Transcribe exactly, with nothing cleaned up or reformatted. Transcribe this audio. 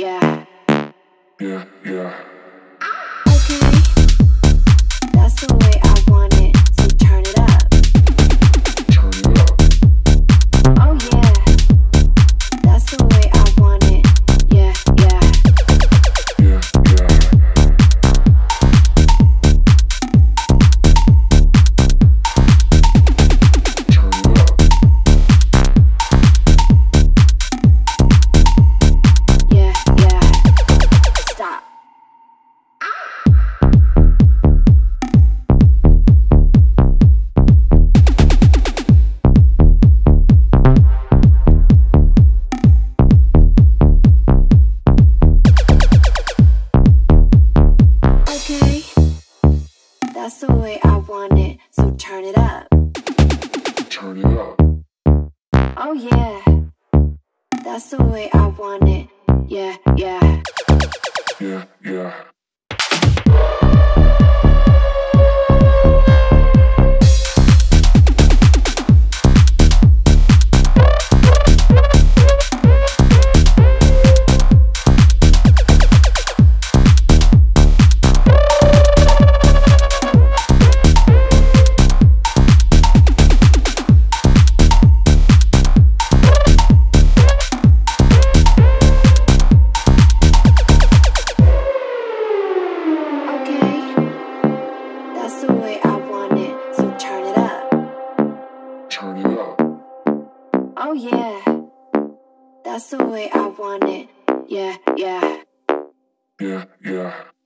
Yeah. Yeah, yeah. Okay, that's the way I want it. So turn it up. Turn it up. Oh yeah, that's the way I want it. Yeah, yeah. Yeah, yeah. Turn it up. Yeah, yeah. Stop. Okay, that's the way I want it, so turn it up. Turn it up. Oh yeah, that's the way I want it. Yeah, yeah. Yeah, yeah. Turn it up. Oh yeah, that's the way I want it. Yeah, yeah. Yeah, yeah.